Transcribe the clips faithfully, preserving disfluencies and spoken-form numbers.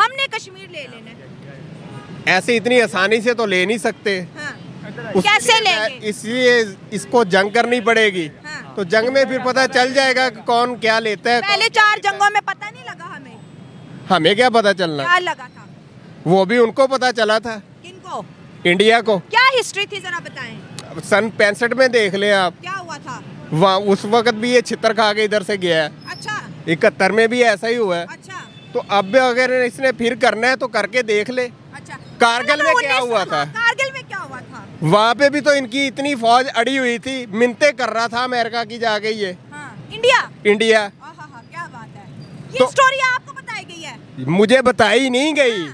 हमने कश्मीर ले लेना, ऐसे इतनी आसानी से तो ले नहीं सकते। हाँ। कैसे लेंगे? इसलिए इसको जंग करनी पड़ेगी। हाँ। तो जंग में फिर पता चल जाएगा कि कौन क्या लेता है। पहले चार जंगों में पता नहीं लगा हमें। हमें क्या पता चलना, क्या लगा था? वो भी उनको पता चला था। किनको? इंडिया को। क्या हिस्ट्री थी जरा बताएं? सन पैंसठ में देख ले आप, क्या हुआ था वहाँ। उस वक्त भी ये छितर खा के इधर से गया है। अच्छा। इकहत्तर में भी ऐसा ही हुआ है। अच्छा। तो अब अगर इसने फिर करना है तो करके देख ले। अच्छा। कारगिल में क्या हुआ था? कारगिल में क्या हुआ था? वहाँ पे भी तो इनकी इतनी फौज अड़ी हुई थी, मिन्नतें कर रहा था अमेरिका की जाके ये। हाँ। इंडिया इंडिया क्या बात है। ये स्टोरी आपको बताई गई है? मुझे बताई नहीं गई,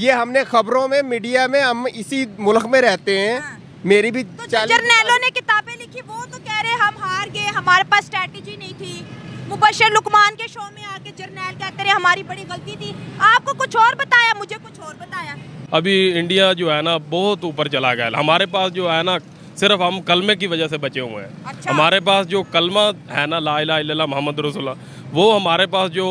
ये हमने खबरों में, मीडिया में। हम इसी मुल्क में रहते हैं। हाँ। मेरी भी तो जर्नैलों ने किताबें लिखी, वो तो कह रहे हम हार गए, हमारे पास स्ट्रेटजी नहीं थी। मुबशर लुकमान के शो में आके जर्नैल कहते रहे हमारी बड़ी गलती थी। आपको कुछ और बताया, मुझे कुछ और बताया। अभी इंडिया जो है ना बहुत ऊपर चला गया। हमारे पास जो है ना सिर्फ हम कलमे की वजह से बचे हुए हैं। अच्छा। हमारे पास जो कलमा है ना, ला इलाहा इल्लल्लाह मोहम्मद रसूलुल्लाह, वो हमारे पास जो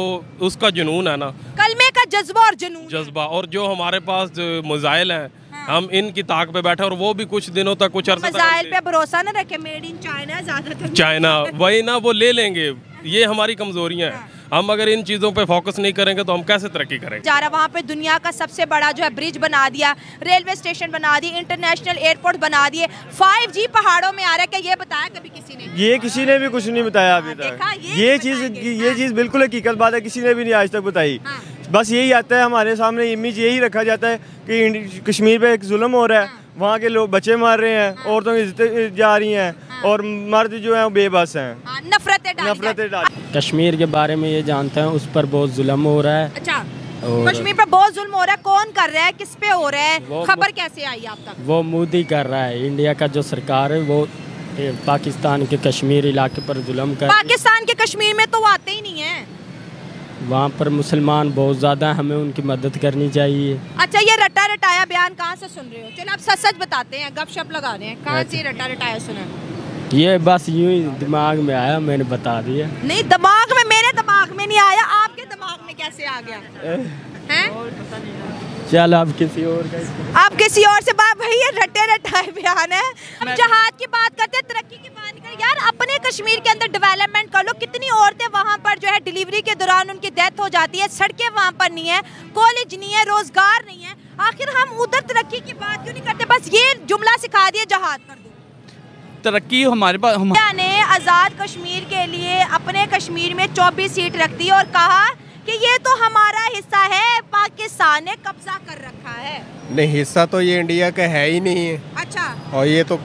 उसका जुनून है ना, कलमे का जज्बा और जुनून, जज्बा, और जो हमारे पास मिसाइल हैं। हाँ। हम इनकी ताक पे बैठे, और वो भी कुछ दिनों तक, कुछ अर्से तक। मिसाइल पे भरोसा ना रखे, मेड इन चाइना ज्यादातर, चाइना वही ना, वो ले लेंगे। ये हमारी कमजोरियाँ हैं। हम अगर इन चीज़ों पे फोकस नहीं करेंगे तो हम कैसे तरक्की करेंगे? जा रहा वहाँ पे दुनिया का सबसे बड़ा जो है ब्रिज बना दिया, रेलवे स्टेशन बना दिए, इंटरनेशनल एयरपोर्ट बना दिए, फाइव जी पहाड़ों में आ रहा है। क्या ये बताया कभी किसी ने? ये किसी ने भी कुछ नहीं बताया अभी तक। ये चीज़ ये चीज़ बिल्कुल हकीकत बात है, किसी ने भी नहीं आज तक बताई। बस यही आता है हमारे सामने, इमेज यही रखा जाता है कि कश्मीर पे एक जुल्म हो रहा है, वहाँ के लोग बच्चे मार रहे हैं, औरतों की इज्जत जा रही हैं, और मर्द जो है वो बेबस हैं, नफरतें नफरतें डाली। कश्मीर के बारे में ये जानते हैं उस पर बहुत जुल्म हो रहा है। अच्छा, कश्मीर पर बहुत जुल्म हो रहा है, कौन कर रहा है, किस पे हो रहा है, खबर कैसे आई आप तक? वो मोदी कर रहा है, इंडिया का जो सरकार है वो पाकिस्तान के कश्मीर इलाके पर जुल्म कर। पाकिस्तान के कश्मीर में तो आते ही नहीं है, वहाँ पर मुसलमान बहुत ज्यादा, हमें उनकी मदद करनी चाहिए। अच्छा, ये रटा रटाया बयान कहाँ से सुन रहे हो? चलो आप सच सच बताते हैं, गपशप लगा रहे हैं, कहाँ से रटा रटाया सुना? ये बस यूं ही दिमाग में आया, मैंने बता दिया। नहीं, दिमाग में, मेरे दिमाग में नहीं आया, आपके दिमाग में कैसे आ गया? हैं? चल आप किसी और का, आप किसी और से बात। भाई ये रटे रटाए बयान है। हम जहाज की बात करते हैं, तरक्की की बात कर, यार अपने कश्मीर के अंदर डेवलपमेंट कर लो। कितनी औरतें वहाँ पर जो है डिलीवरी के दौरान उनकी डेथ हो जाती है, सड़कें वहाँ पर नहीं है, कॉलेज नहीं है, रोजगार नहीं है, आखिर हम उधर तरक्की की बात क्यों नहीं करते? बस ये जुमला सिखा दिया, जहाज कर दो तरक्की। हमारे पास इंडिया ने आज़ाद कश्मीर के लिए अपने कश्मीर में चौबीस सीट रख दी और कहा कि ये तो हमारा हिस्सा है, पाकिस्तान ने कब्जा कर रखा है। नहीं, हिस्सा तो ये इंडिया का है ही नहीं है। अच्छा। और ये तो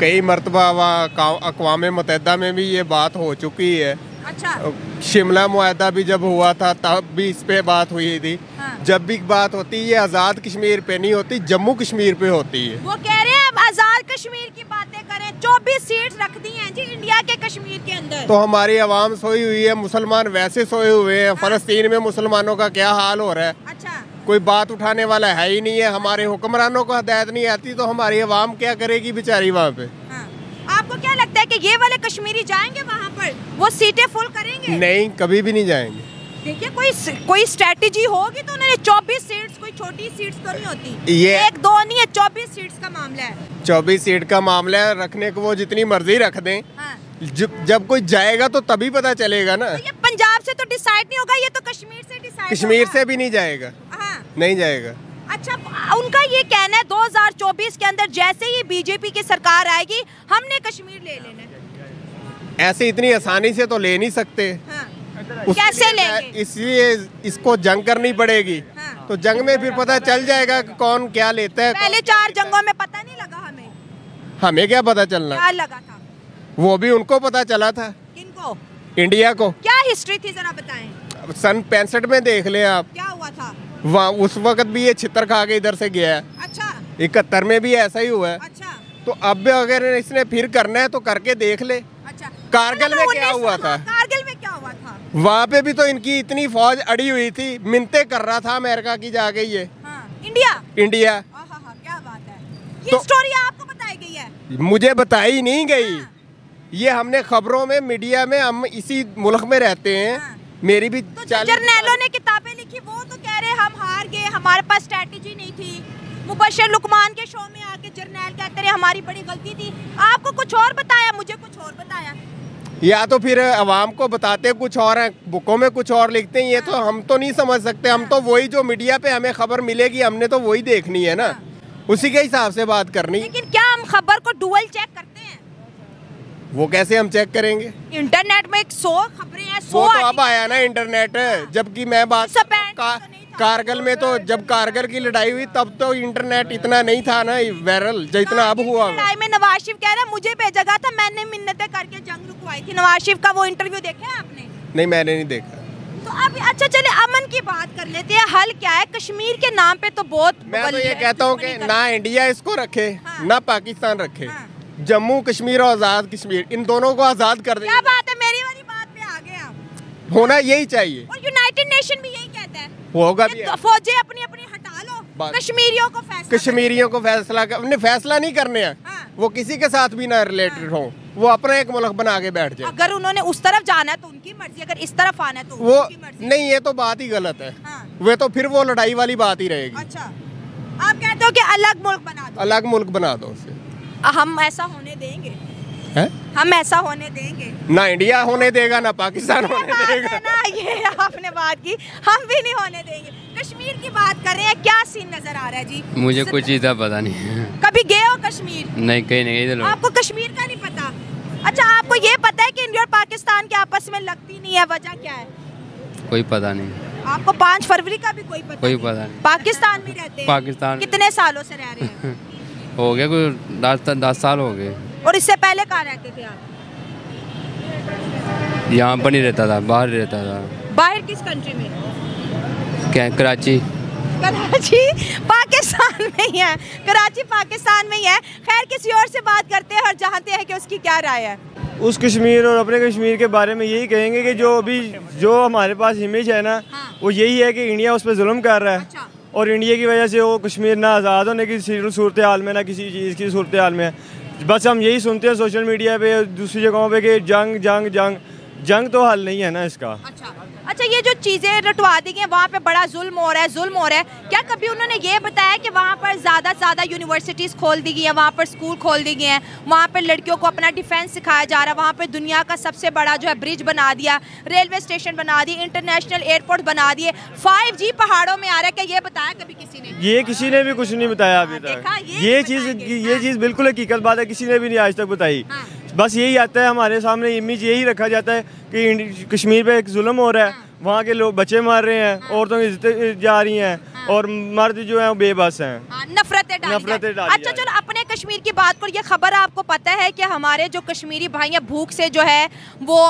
कई मरतबा वहाँ अक़वामे मुत्तहिदा में भी ये बात हो चुकी है। अच्छा। शिमला मुआहदा भी जब हुआ था तब भी इस पे बात हुई थी। हाँ। जब भी बात होती है ये आज़ाद कश्मीर पे नहीं होती, जम्मू कश्मीर पे होती है। वो कह रहे हैं अब आज़ाद कश्मीर की बातें करें, चौबीस सीट रख दी हैं जी इंडिया के कश्मीर के अंदर। तो हमारी आवाम सोई हुई है, मुसलमान वैसे सोए हुए हैं। हाँ। फलस्तीन में मुसलमानों का क्या हाल हो रहा है। अच्छा। कोई बात उठाने वाला है ही नहीं है, हमारे हुक्मरानों को हदायत नहीं आती, तो हमारी आवाम क्या करेगी बेचारी वहाँ पे? आपको क्या लगता है कि ये वाले कश्मीरी जाएंगे वहाँ पर, वो सीटें फुल करेंगे? नहीं, कभी भी नहीं जाएंगे। देखिए कोई कोई स्ट्रेटजी होगी तो उन्होंने चौबीस सीट्स, कोई छोटी सीट्स तो नहीं होती, ये एक दो नहीं है, चौबीस सीट्स का मामला है। चौबीस सीट का मामला है, रखने को वो जितनी मर्जी रख दें। हाँ। जब जब कोई जाएगा तो तभी पता चलेगा ना। तो ये पंजाब से तो डिसाइड नहीं होगा, ये तो कश्मीर से डिसाइड। कश्मीर से भी नहीं जाएगा, नहीं जाएगा। अच्छा, उनका ये कहना है दो हज़ार चौबीस के अंदर जैसे ही बीजेपी की सरकार आएगी हमने कश्मीर ले लेना है। ऐसे इतनी आसानी से तो ले नहीं सकते। हाँ। कैसे लेंगे? इसलिए इसको जंग करनी पड़ेगी। हाँ। तो जंग में फिर पता चल जाएगा कि कौन क्या लेता है। पहले चार जंगों में पता नहीं लगा हमें। हमें क्या पता चलना, क्या लगा था? वो भी उनको पता चला था। किनको? इंडिया को। क्या हिस्ट्री थी जरा बताएं? सन पैंसठ में देख ले आप, क्या हुआ था वहाँ। उस वक्त भी ये छितर खा के इधर से गया है। अच्छा। इकहत्तर में भी ऐसा ही हुआ है। अच्छा। तो अब अगर इसने फिर करना है तो करके देख ले। अच्छा। कारगिल में क्या हुआ था? कारगिल में क्या हुआ था? वहाँ पे भी तो इनकी इतनी फौज अड़ी हुई थी, मिन्नतें कर रहा था अमेरिका की जाके ये। हाँ। इंडिया इंडिया क्या बात है। ये तो, स्टोरी आपको बताई गई है? मुझे बताई नहीं गई, ये हमने खबरों में, मीडिया में। हम इसी मुल्क में रहते हैं, मेरी भी। जर्नैलों ने किताबें लिखी, वो तो कह रहे हम के हमारे पास स्ट्रैटेजी नहीं थी, मुबशर लुकमान के शो में आके जर्नैल कहते रहे हमारी बड़ी गलती थी, आपको कुछ और बताया, मुझे कुछ और बताया, या तो फिर आवाम को बताते कुछ और हैं, बुकों में कुछ और लिखते हैं, ये तो हम तो नहीं समझ सकते। हम तो वही जो मीडिया पे हमें खबर मिलेगी हमने तो वही देखनी है ना, उसी के हिसाब से बात करनी है। लेकिन क्या हम खबर को डुअल चेक करते हैं? वो कैसे हम चेक करेंगे? इंटरनेट में एक सौ खबरें हैं, सौ वो तो अब आया ना इंटरनेट, जबकि मैं बात का, कारगिल में तो जब कारगिल की लड़ाई हुई तब तो इंटरनेट इतना नहीं था ना वायरल जो इतना अब हुआ। लड़ाई में नवाज शरीफ कह रहा मुझे भेजा था, मैंने मिन्नतें करके जंग रुकवाई थी। नवाज शरीफ का वो इंटरव्यू देखा आपने? नहीं मैंने नहीं देखा। तो अब अच्छा चले अमन की बात कर लेते हैं, हल क्या है? कश्मीर के नाम पे तो बहुत, मैं तो ये कहता हूँ कि ना इंडिया इसको रखे ना पाकिस्तान रखे, जम्मू कश्मीर और आजाद कश्मीर इन दोनों को आजाद कर दे। क्या बात है, मेरी वाली बात पे आ गए आप, होना यही चाहिए। और यूनाइटेड नेशन भी यही कहता है, होगा भी। फौजें अपनी अपनी हटा लो, कश्मीरियों को फैसला कश्मीरियों को फैसला अपने फैसला नहीं करने हैं, वो किसी के साथ भी ना रिलेटेड हो, वो अपना एक मुल्क बना के बैठ जाए। अगर उन्होंने उस तरफ जाना है तो उनकी मर्जी, अगर इस तरफ आना है तो वो नहीं, ये तो बात ही गलत है। वे तो फिर वो लड़ाई वाली बात ही रहेगी। अच्छा आप कहते हो कि अलग मुल्क बना दो, अलग मुल्क बना दो, उसे हम ऐसा होने देंगे है? हम ऐसा होने देंगे ना, इंडिया होने देगा ना पाकिस्तान होने देगा ना, ये आपने बात की, हम भी नहीं होने देंगे। कश्मीर की बात कर रहे हैं, क्या सीन नजर आ रहा है जी? मुझे कुछ चीज़ पता नहीं है, कभी गए हो कश्मीर? नहीं कहीं नहीं गए। आपको कश्मीर का नहीं पता? अच्छा आपको ये पता है कि इंडिया और पाकिस्तान के आपस में लगती नहीं है, वजह क्या है? कोई पता नहीं। आपको पाँच फरवरी का भी कोई पता? कोई पता नहीं। पाकिस्तान में रहते हैं? पाकिस्तान। कितने सालों से रह रहे हैं? हो गया कुछ दस साल हो गए। और इससे पहले कहाँ रहते थे आप? यहाँ पर नहीं रहता था, बाहर रहता था। बाहर किस कंट्री में? क्या कराची? कराची पाकिस्तान में ही है, कराची पाकिस्तान में ही है। खैर किसी और से बात करते हैं और जानते हैं कि उसकी क्या राय है उस कश्मीर और अपने कश्मीर के बारे में। यही कहेंगे कि जो अभी जो हमारे पास इमेज है ना, हाँ। वो यही है कि इंडिया उस पर जुल्म कर रहा है। अच्छा। और इंडिया की वजह से वो कश्मीर ना आज़ाद होने की सूरत हाल में ना किसी चीज़ की सूरत हाल में है। बस हम यही सुनते हैं सोशल मीडिया पे, दूसरी जगहों पे कि जंग जंग जंग जंग तो हल नहीं है ना इसका। अच्छा अच्छा ये जो चीज़ें रटवा दी गई हैं, वहाँ पे बड़ा जुल्म हो रहा है, जुल्म हो रहा है। क्या कभी उन्होंने ये बताया कि वहाँ पर ज़्यादा से ज़्यादा यूनिवर्सिटीज़ खोल दी गई हैं, वहाँ पर स्कूल खोल दी गए हैं, वहाँ पर लड़कियों को अपना डिफेंस सिखाया जा रहा है, वहाँ पर दुनिया का सबसे बड़ा जो है ब्रिज बना दिया, रेलवे स्टेशन बना दिए, इंटरनेशनल एयरपोर्ट बना दिए, फाइव जी पहाड़ों में आ रहा है, क्या ये बताया कभी किसी ने? ये किसी ने भी कुछ नहीं बताया अभी तक। ये चीज़ ये चीज़ बिल्कुल हकीकत बात है, किसी ने भी नहीं आज तक बताई। बस यही आता है हमारे सामने, इमेज यही रखा जाता है कि कश्मीर पे एक जुल्म हो रहा है, हाँ। वहाँ के लोग बच्चे मार रहे हैं, हाँ। औरतों की इज्जत जा रही हैं, हाँ। और मर्द जो हैं बेबस हैं, हाँ। नफरतें नफरतें डाली। अच्छा चलो अपने कश्मीर की बात करो, ये खबर आपको पता है कि हमारे जो कश्मीरी भाई हैं भूख से जो है वो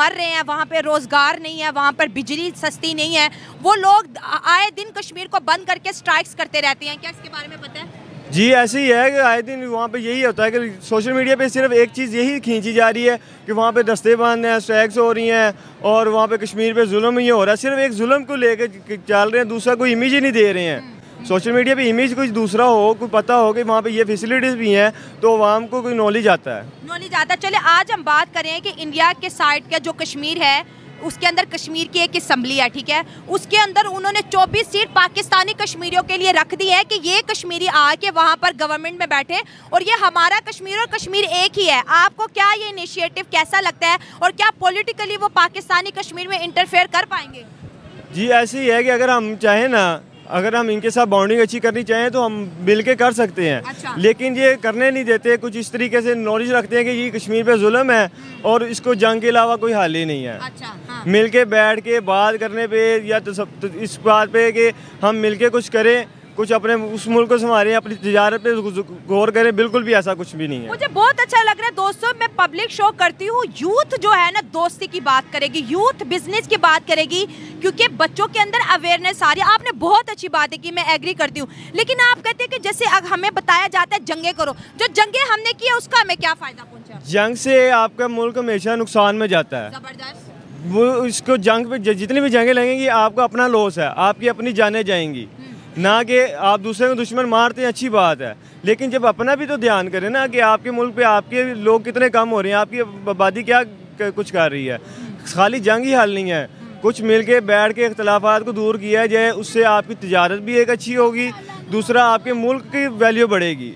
मर रहे हैं, वहाँ पे रोजगार नहीं है, वहाँ पर बिजली सस्ती नहीं है, वो लोग आए दिन कश्मीर को बंद करके स्ट्राइक्स करते रहते हैं, क्या इसके बारे में पता है? जी ऐसे ही है कि आए दिन वहाँ पे यही होता है कि सोशल मीडिया पे सिर्फ एक चीज़ यही खींची जा रही है कि वहाँ पे दस्ते बंद हैं, स्ट्राइक्स हो रही हैं और वहाँ पे कश्मीर पे जुल्म ही हो रहा है। सिर्फ एक जुल्म को लेकर चल रहे हैं, दूसरा कोई इमेज ही नहीं दे रहे हैं। सोशल मीडिया पे इमेज कुछ दूसरा हो, कोई पता हो कि वहाँ पे ये फैसिलिटीज़ भी हैं तो आवाम को कोई नॉलेज आता है, नॉलेज आता है। चले आज हम बात करें कि इंडिया के साइड का जो कश्मीर है उसके अंदर कश्मीर की एक असम्बली है, ठीक है, उसके अंदर उन्होंने चौबीस सीट पाकिस्तानी कश्मीरियों के लिए रख दी है कि ये कश्मीरी आके वहाँ पर गवर्नमेंट में बैठे और ये हमारा कश्मीर और कश्मीर एक ही है। आपको क्या ये इनिशिएटिव कैसा लगता है और क्या पॉलिटिकली वो पाकिस्तानी कश्मीर में इंटरफेयर कर पाएंगे? जी ऐसे ही है कि अगर हम चाहें ना, अगर हम इनके साथ बॉन्डिंग अच्छी करनी चाहें तो हम मिल के कर सकते हैं। अच्छा। लेकिन ये करने नहीं देते, कुछ इस तरीके से नॉलेज रखते हैं कि ये कश्मीर पे जुल्म है और इसको जंग के अलावा कोई हाल ही नहीं है। अच्छा, हाँ। मिल के बैठ के बात करने पे या तो सब तो इस बात पे कि हम मिल के कुछ करें, कुछ अपने उस मुल्क को संभालें, अपनी तजारत पे गौर करें, बिल्कुल भी ऐसा कुछ भी नहीं है। मुझे बहुत अच्छा लग रहा है दोस्तों, मैं पब्लिक शो करती हूँ, यूथ जो है ना दोस्ती की बात करेगी, यूथ बिजनेस की बात करेगी, क्योंकि बच्चों के अंदर अवेयरनेस आ रही है। आपने बहुत अच्छी बातें की, मैं एग्री करती हूँ, लेकिन आप कहते हैं कि जैसे अब हमें बताया जाता है जंगे करो, जो जंगे हमने की है उसका हमें क्या फायदा पहुँचा? जंग से आपका मुल्क हमेशा नुकसान में जाता है, जबरदस्त। वो इसको जंग पे जितनी भी जंगे लगेंगी आपका अपना लॉस है, आपकी अपनी जाने जाएंगी ना, कि आप दूसरे को दुश्मन मारते हैं, अच्छी बात है, लेकिन जब अपना भी तो ध्यान करें ना कि आपके मुल्क पे आपके लोग कितने कम हो रहे हैं, आपकी आबादी क्या कुछ कर रही है। खाली जंग ही हल नहीं है, कुछ मिलके बैठ के इख्तलाफात को दूर किया जाए, उससे आपकी तजारत भी एक अच्छी होगी, दूसरा आपके मुल्क की वैल्यू बढ़ेगी।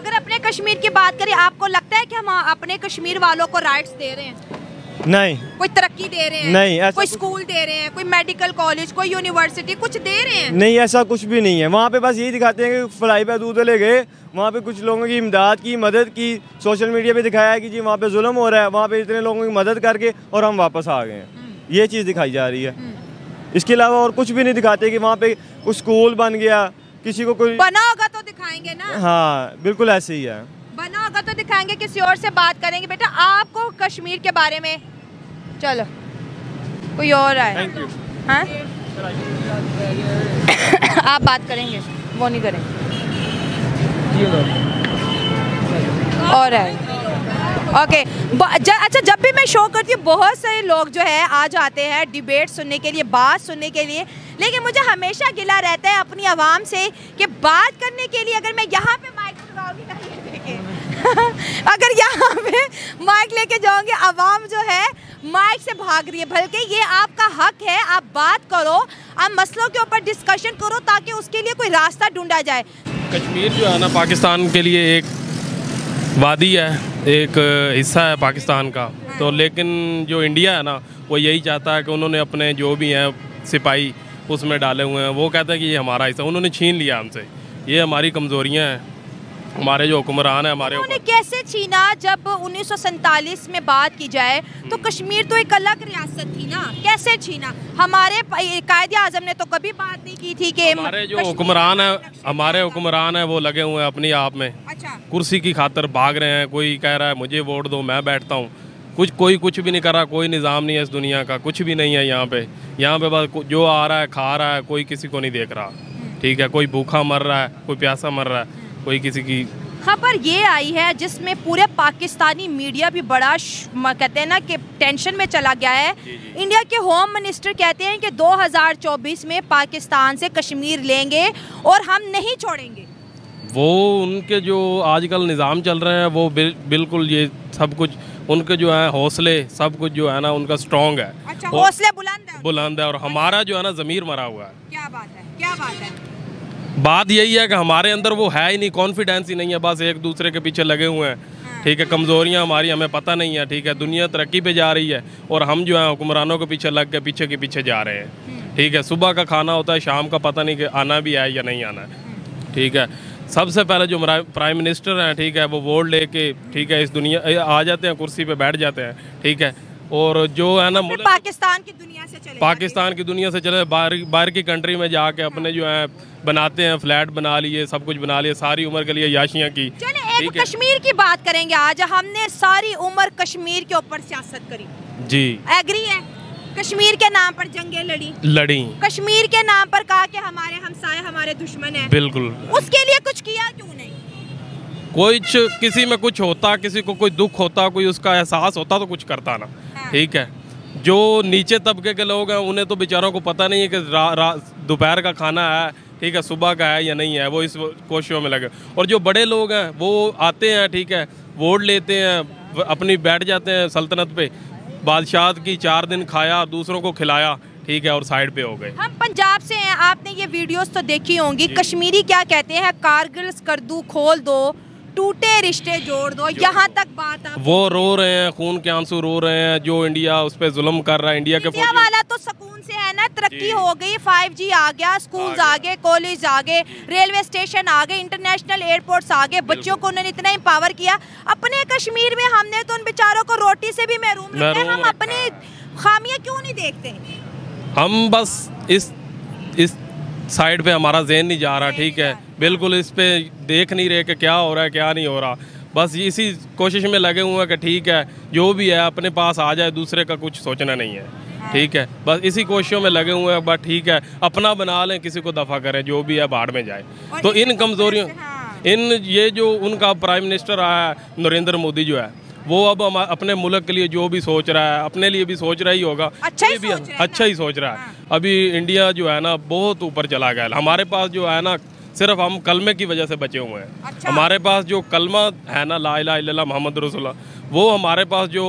अगर अपने कश्मीर की बात करें, आपको लगता है कि हम अपने कश्मीर वालों को राइट्स दे रहे हैं? नहीं। कोई तरक्की दे रहे हैं? नहीं। कोई स्कूल दे रहे हैं, कोई मेडिकल कॉलेज, कोई यूनिवर्सिटी, कुछ दे रहे हैं? नहीं, ऐसा कुछ भी नहीं है। वहाँ पे बस यही दिखाते हैं कि फ्लाई पे दूध ले गए, वहाँ पे कुछ लोगों की इमदाद की, मदद की, सोशल मीडिया पे दिखाया है कि जी वहाँ पे जुल्म हो रहा है, वहाँ पे इतने लोगों की मदद करके और हम वापस आ गए हैं, ये चीज़ दिखाई जा रही है। इसके अलावा और कुछ भी नहीं दिखाते कि वहाँ पे कुछ स्कूल बन गया, किसी को कोई बना होगा तो दिखाएंगे ना। हाँ बिल्कुल ऐसे ही है, बना होगा तो दिखाएंगे, किसी और से बात करेंगे। बेटा आपको कश्मीर के बारे में, चलो कोई और आए, हाँ आप बात करेंगे, वो नहीं करेंगे और आए। Okay okay. अच्छा, जब भी मैं शो करती हूँ बहुत सारे लोग जो है आ जाते हैं डिबेट सुनने के लिए, बात सुनने के लिए, लेकिन मुझे हमेशा गिला रहता है अपनी आवाम से कि बात करने के लिए अगर मैं यहाँ पे माइक लगाऊंगी ना ये देखें अगर यहाँ पे माइक लेके जाऊँगी, आवाम जो है माइक से भाग रही है। बल्कि ये आपका हक है, आप बात करो, आप मसलों के ऊपर डिस्कशन करो ताकि उसके लिए कोई रास्ता ढूंढा जाए। कश्मीर जो है ना पाकिस्तान के लिए एक वादी है, एक हिस्सा है पाकिस्तान का, तो लेकिन जो इंडिया है ना वो यही चाहता है कि उन्होंने अपने जो भी हैं सिपाही उसमें डाले हुए हैं, वो कहता है कि ये हमारा हिस्सा, उन्होंने छीन लिया हमसे, ये हमारी कमज़ोरियाँ हैं, हमारे जो हुक्मरान हैं हमारे। उन्होंने कैसे छीना? जब उन्नीस सौ सैंतालीस में बात की जाए तो कश्मीर तो एक अलग रियासत थी ना, कैसे छीना? हमारे कायदे आज़म ने तो कभी बात नहीं की थी कि हमारे जो हुक्मरान है, हमारे हुक्मरान है वो लगे हुए हैं अपनी आप में। अच्छा। कुर्सी की खातर भाग रहे हैं, कोई कह रहा है मुझे वोट दो मैं बैठता हूँ, कुछ कोई कुछ भी नहीं कर रहा, कोई निज़ाम नहीं है इस दुनिया का, कुछ भी नहीं है यहाँ पे। यहाँ पे बस जो आ रहा है खा रहा है, कोई किसी को नहीं देख रहा, ठीक है, कोई भूखा मर रहा है, कोई प्यासा मर रहा है, कोई किसी की। खबर ये आई है जिसमें पूरे पाकिस्तानी मीडिया भी बड़ा कहते हैं ना कि टेंशन में चला गया है। इंडिया के होम मिनिस्टर कहते हैं कि दो हज़ार चौबीस में पाकिस्तान से कश्मीर लेंगे और हम नहीं छोड़ेंगे। वो उनके जो आजकल निज़ाम चल रहे हैं वो बिल, बिल्कुल ये सब कुछ उनके जो है हौसले सब कुछ जो है ना उनका स्ट्रॉन्ग है। अच्छा, हौसले बुलंद है, बुलंद है। और हमारा जो है ना ज़मीर मरा हुआ है। क्या बात है, क्या बात है। बात यही है कि हमारे अंदर वो है ही नहीं, कॉन्फिडेंस ही नहीं है, बस एक दूसरे के पीछे लगे हुए हैं, ठीक है। कमज़ोरियाँ हमारी हमें पता नहीं है, ठीक है। दुनिया तरक्की पे जा रही है और हम जो है हुक्मरानों के पीछे लग के पीछे के पीछे जा रहे हैं, ठीक है। सुबह का खाना होता है, शाम का पता नहीं कि आना भी है या नहीं आना है, ठीक है। सबसे पहले जो प्राइम मिनिस्टर हैं, ठीक है, वो वोट लेके, ठीक है, इस दुनिया आ जाते हैं, कुर्सी पर बैठ जाते हैं, ठीक है। और जो है ना पाकिस्तान की दुनिया से चले पाकिस्तान की दुनिया से चले बाहर बाहर की कंट्री में जाके अपने जो है बनाते हैं, फ्लैट बना लिए, सब कुछ बना लिए, सारी उम्र के लिए याशियाँ की। चले एक कश्मीर की बात करेंगे। आज हमने सारी उम्र कश्मीर के ऊपर सियासत करी, जी एग्री है, कश्मीर के नाम पर जंगे लड़ी लड़ी कश्मीर के नाम पर कहा कि हमारे हमसाये हमारे दुश्मन है, बिल्कुल। उसके लिए कुछ किया क्यों नहीं? कोई किसी में कुछ होता, किसी को कोई दुख होता, कोई उसका एहसास होता तो कुछ करता ना, ठीक है। जो नीचे तबके के लोग हैं उन्हें तो बेचारों को पता नहीं है कि रा, रा, दोपहर का खाना है, ठीक है, सुबह का है या नहीं है, वो इस कोशिशों में लगे। और जो बड़े लोग हैं वो आते हैं, ठीक है, वोट लेते हैं, अपनी बैठ जाते हैं सल्तनत पे, बादशाह की चार दिन खाया, दूसरों को खिलाया, ठीक है, और साइड पे हो गए। हम पंजाब से हैं, आपने ये वीडियोज़ तो देखी होंगी, कश्मीरी क्या कहते हैं, कारगिल कर दू खोल दो, टूटे रिश्ते जोड़ दो, यहाँ तक बात। वो रो रहे हैं, खून के आंसू रो रहे हैं, जो इंडिया उस पे जुल्म कर रहा है। इंडिया के इंडिया वाला तो सुकून से है ना, तरक्की हो गई, फाइव जी आ गया, स्कूल्स आ गए, कॉलेज आ गए, रेलवे स्टेशन आ गए, इंटरनेशनल एयरपोर्ट्स आ गए, बच्चों को उन्होंने इतना एम्पावर किया। अपने कश्मीर में हमने तो उन बेचारों को रोटी से भी महरूम रखा है, हम अपनी खामियाँ क्यों नहीं देखते? हम बस इस इस साइड पे हमारा जहन नहीं जा रहा, ठीक है, बिल्कुल इस पे देख नहीं रहे कि क्या हो रहा है क्या नहीं हो रहा, बस इसी कोशिश में लगे हुए हैं कि ठीक है जो भी है अपने पास आ जाए, दूसरे का कुछ सोचना नहीं है, ठीक है, बस इसी कोशिशों में लगे हुए हैं। बस ठीक है अपना बना लें, किसी को दफ़ा करें, जो भी है बाढ़ में जाए। तो इन कमज़ोरियों इन ये जो उनका प्राइम मिनिस्टर आया नरेंद्र मोदी जो है वो अब अपने मुल्क के लिए जो भी सोच रहा है अपने लिए भी सोच रहा ही होगा, अच्छा ही भी सोच रहा है, अच्छा ही सोच रहा है। हाँ। अभी इंडिया जो है ना बहुत ऊपर चला गया, हमारे पास जो है ना सिर्फ हम कलमे की वजह से बचे हुए हैं। अच्छा। हमारे पास जो कलमा है ना ला इलाहा इल्लल्लाह मोहम्मद रसूलुल्लाह, वो हमारे पास जो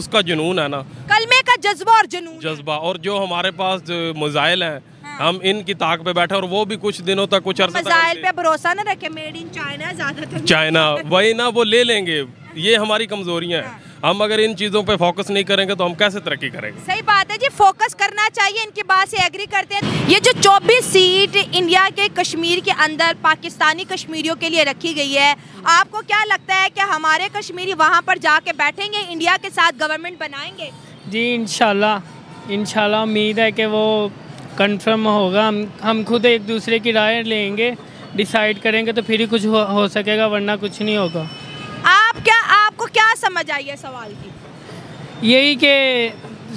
उसका जुनून है ना, कलमे का जज्बा और जुनून, जज्बा और जो हमारे पास जो मिसाइल हैं, हाँ। हम इनकी ताक पे बैठे और वो भी कुछ दिनों तक, कुछ अर्से मिसाइल पे भरोसा ना रखे। मेड इन चाइना ज्यादातर चाइना वही ना, वो ले लेंगे। ये हमारी कमजोरियाँ हैं। हम अगर इन चीज़ों पे फोकस नहीं करेंगे तो हम कैसे तरक्की करेंगे। सही बात है जी, फोकस करना चाहिए। इनकी बात से एग्री करते हैं। ये जो चौबीस सीट इंडिया के कश्मीर के अंदर पाकिस्तानी कश्मीरियों के लिए रखी गई है, आपको क्या लगता है कि हमारे कश्मीरी वहाँ पर जाके बैठेंगे, इंडिया के साथ गवर्नमेंट बनाएंगे? जी इंशाल्लाह, इंशाल्लाह उम्मीद है कि वो कन्फर्म होगा। हम हम खुद एक दूसरे की राय लेंगे, डिसाइड करेंगे तो फिर ही कुछ हो, हो सकेगा, वरना कुछ नहीं होगा। आप क्या, आपको क्या समझ आई है सवाल की? यही कि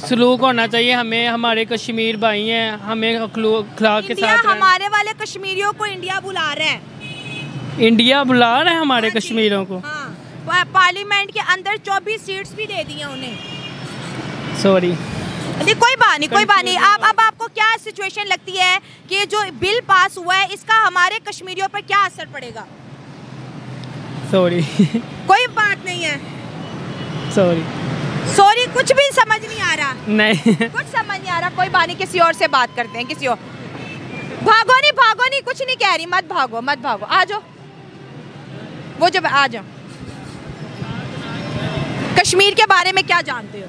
सलूक होना चाहिए हमें, हमारे कश्मीर भाई हैं, हमें अखलाक के साथ। हमारे वाले कश्मीरियों को इंडिया बुला रहे हैं, इंडिया बुला रहे हैं हमारे कश्मीरों को। हाँ। पार्लियामेंट के अंदर चौबीस सीट्स भी दे दी हैं उन्हें। सॉरी, नहीं कोई बात नहीं, कोई बात नहीं। आप अब आपको क्या सिचुएशन लगती है कि जो बिल पास हुआ है इसका हमारे कश्मीरियों पर क्या असर पड़ेगा? सॉरी कोई बात नहीं है, सॉरी सॉरी कुछ भी समझ नहीं आ रहा। नहीं कुछ समझ नहीं आ रहा, कोई बात नहीं, किसी और से बात करते हैं, किसी और। भागो नहीं, भागो नहीं, कुछ नहीं कह रही, मत भागो, मत भागो, आ जाओ, वो जब आ जाओ। कश्मीर के बारे में क्या जानते हो?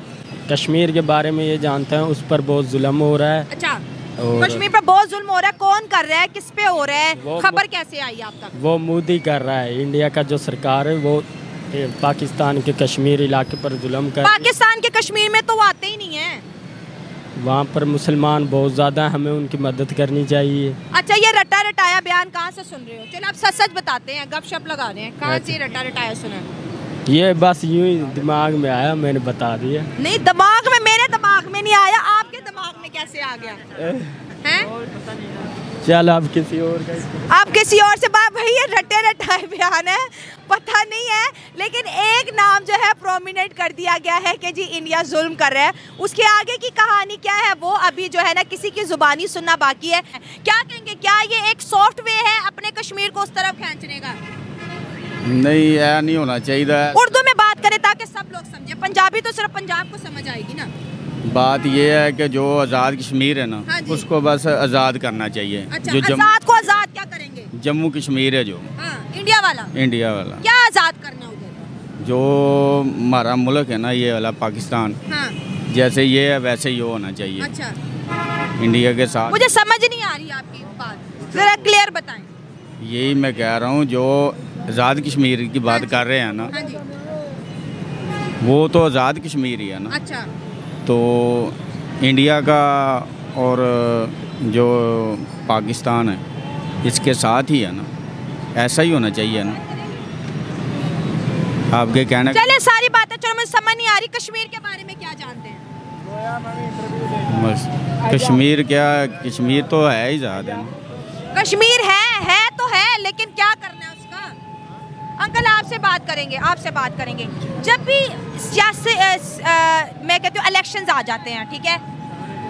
कश्मीर के बारे में ये जानते हैं उस पर बहुत जुल्म हो रहा है। अच्छा, कश्मीर पर बहुत जुल्म हो रहा है, कौन कर रहा है, किस पे हो रहा है, खबर कैसे आई आप तक? वो मोदी कर रहा है, इंडिया का जो सरकार है वो पाकिस्तान के कश्मीर इलाके पर जुल्म कर। पाकिस्तान के कश्मीर में तो आते ही नहीं है, वहाँ पर मुसलमान बहुत ज्यादा, हमें उनकी मदद करनी चाहिए। अच्छा, ये रटा रटाया बयान कहाँ से सुन रहे हो? चलो आप सच सच बताते हैं, गपशप लगा रहे हैं, कहाँ से रटा रटाया सुना? ये बस यूँ ही दिमाग में आया, मैंने बता दिया। नहीं दिमाग में, मेरे दिमाग में नहीं आया, आपके दिमाग में कैसे आ गया? हैं? चल आप किसी और का, आप किसी और से बात। भैया रटे रटाए बयान है, पता नहीं है, लेकिन एक नाम जो है प्रोमिनेंट कर दिया गया है कि जी इंडिया जुल्म कर रहा है। उसके आगे की कहानी क्या है वो अभी जो है ना किसी की जुबानी सुनना बाकी है। क्या कहेंगे, क्या ये एक सॉफ्ट वे है अपने कश्मीर को उस तरफ खींचने का? नहीं, ऐसा नहीं होना चाहिए। उर्दू में बात करें ताकि सब लोग समझे, पंजाबी तो सिर्फ पंजाब को समझ आएगी ना। बात यह है कि जो आज़ाद कश्मीर है ना, हाँ उसको बस आज़ाद करना चाहिए। अच्छा, जो आज़ाद को आज़ाद क्या करेंगे? जम्मू कश्मीर है जो, हाँ, इंडिया वाला, इंडिया वाला क्या आज़ाद करना उधर? जो हमारा मुल्क है ना ये वाला पाकिस्तान, हाँ। जैसे ये है वैसे ही होना चाहिए। अच्छा, इंडिया के साथ। मुझे समझ नहीं आ रही आपकी बात, जरा क्लियर बताएं। यही मैं कह रहा हूँ, जो आज़ाद कश्मीर की बात कर रहे हैं ना, वो तो आज़ाद कश्मीर ही है ना। अच्छा, तो इंडिया का और जो पाकिस्तान है इसके साथ ही है ना, ऐसा ही होना चाहिए ना आपके कहने। चले सारी बातें, चलो मुझे समझ नहीं आ रही, कश्मीर के बारे में क्या जानते हैं? कश्मीर क्या, कश्मीर तो है ही ज़्यादा। कश्मीर है, है तो है, लेकिन क्या करना है उसका? अंकल आपसे बात करेंगे, आपसे बात करेंगे। जब भी सियासी मैं कहती हूँ इलेक्शंस आ जाते हैं, ठीक है,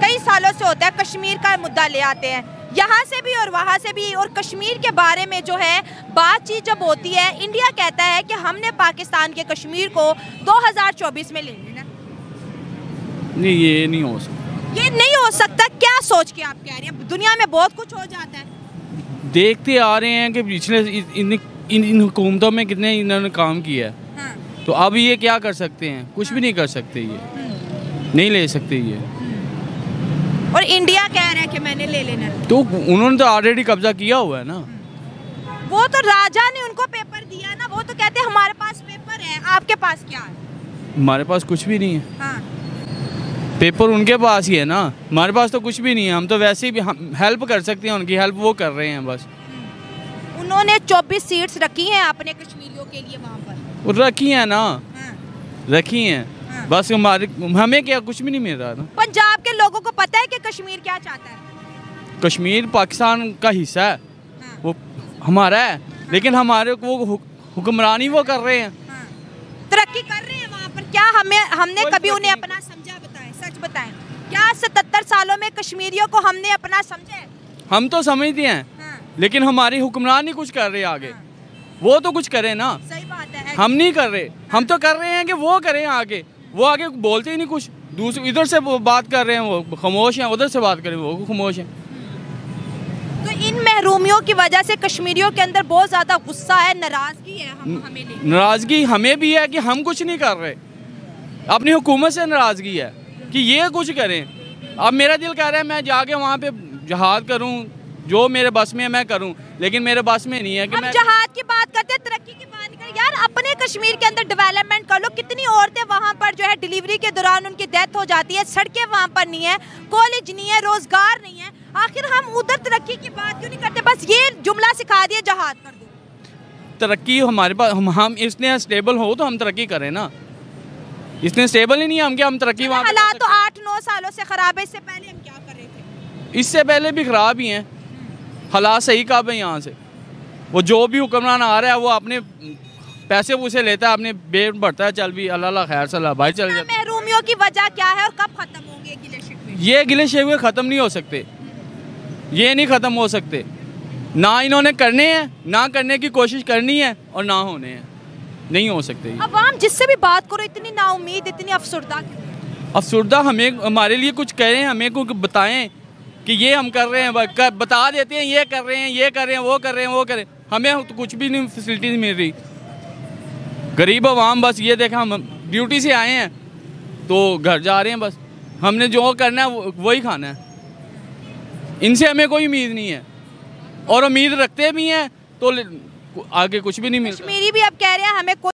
कई सालों से होता है, कश्मीर का मुद्दा ले आते हैं, यहाँ से भी और वहाँ से भी, और कश्मीर के बारे में जो है बातचीत जब होती है, इंडिया कहता है कि हमने पाकिस्तान के कश्मीर को दो हज़ार चौबीस में ले लेना। नहीं, ये नहीं हो सकता, ये नहीं हो सकता। क्या सोच के आप कह रहे हैं? दुनिया में बहुत कुछ हो जाता है, देखते आ रहे हैं कि पिछले इन इन, इन हुकूमतों में कितने इन्होंने काम किया है। हाँ। तो अब ये क्या कर सकते हैं? कुछ भी नहीं कर सकते, ये नहीं ले सकते ये। और इंडिया कह रहा है कि मैंने ले लेना, तो उन्होंने तो ऑलरेडी कब्जा किया हुआ है ना। वो तो राजा ने उनको पेपर दिया ना, वो तो कहते हैं हमारे पास पेपर है, आपके पास क्या है? हमारे पास कुछ भी नहीं है। हाँ। पेपर उनके पास ही है ना, हमारे पास तो कुछ भी नहीं है। हम तो वैसे भी हेल्प कर सकते हैं, उनकी हेल्प वो कर रहे हैं बस। उन्होंने चौबीस सीट्स रखी हैं अपने कश्मीरियों के लिए वहाँ पर, रखी हैं ना। हाँ। रखी हैं। हाँ। बस हमारे, हमें क्या, कुछ भी नहीं मिल रहा ना। पंजाब के लोगों को पता है कि कश्मीर क्या चाहता है? कश्मीर पाकिस्तान का हिस्सा है। हाँ। वो हमारा है। हाँ। लेकिन हमारे को वो हुक्मरानी वो कर रहे हैं। हाँ। तरक्की कर रहे हैं वहाँ पर। क्या हमें, हमने कभी उन्हें अपना समझा? बताएं, सच बताएं, क्या सतहत्तर सालों में कश्मीरियों को हमने अपना समझा है? हम तो समझते हैं, लेकिन हमारी हुक्मरान नहीं कुछ कर रहे आगे। हाँ। वो तो कुछ करे ना। सही बात है, हम नहीं कर रहे। हाँ। हम तो कर रहे हैं कि वो करें आगे, वो आगे बोलते ही नहीं कुछ। दूसरे इधर से बात कर रहे हैं वो खामोश हैं, उधर से बात कर रहे हैं वो खामोश हैं। तो इन महरूमियों की वजह से कश्मीरियों के अंदर बहुत ज़्यादा गुस्सा है, नाराज़गी है। हम, हमें नाराज़गी हमें भी है कि हम कुछ नहीं कर रहे, अपनी हुकूमत से नाराज़गी है कि ये कुछ करें। अब मेरा दिल कह रहा है मैं जाके वहाँ पे जहाद करूँ, जो मेरे बस में मैं करूँ, लेकिन मेरे बस में नहीं है कि मैं जहाद की बात करते हैं, तरक्की की बात कर। यार अपने कश्मीर के अंदर डेवलपमेंट कर लो। कितनी औरतें वहाँ पर जो है डिलीवरी के दौरान उनकी डेथ हो जाती है, सड़कें वहाँ पर नहीं है, कॉलेज नहीं है, रोजगार नहीं है, आखिर हम उधर तरक्की की बात क्यों नहीं करते? बस ये जुमला सिखा दिया जहाद कर दो। तरक्की हमारे पास हम, हम इसने स्टेबल हो तो हम तरक्की करें ना, इसने स्टेबल ही नहीं है हम क्या हम तरक्की। हालात तो आठ नौ सालों से खराब है, इससे पहले हम क्या कर रहे थे? इससे पहले भी खराब ही हैं हालात, सही कब है यहाँ से। वो जो भी हुक्मरान आ रहा है वो अपने पैसे पूसे लेता है, अपने बेट बढ़ता है, चल भी अल्लाह खैर सलाह भाई चल जाता है। महरूमियों की वजह क्या है और कब खत्म होंगे गिले शिकवे? ये गिले शिकवे खत्म नहीं हो सकते, ये नहीं खत्म हो सकते, ना इन्होंने करने हैं ना करने की कोशिश करनी है और ना होने हैं, नहीं हो सकते। अवाम जिससे भी बात करो इतनी नाउमीद, इतनी अफसरदा अफसरदा हमें हमारे लिए कुछ करें, हमें कुछ बताएं कि ये हम कर रहे हैं, बता देते हैं ये कर रहे हैं, ये कर रहे हैं, वो कर रहे हैं, वो कर रहे हैं, हमें तो कुछ भी नहीं फैसिलिटीज मिल रही। गरीब आवाम बस ये देखा हम ड्यूटी से आए हैं तो घर जा रहे हैं, बस हमने जो करना है वही खाना है, इनसे हमें कोई उम्मीद नहीं है और उम्मीद रखते भी हैं तो आगे कुछ भी नहीं मिलता। कश्मीरी भी अब कह रहे हैं हमें कोई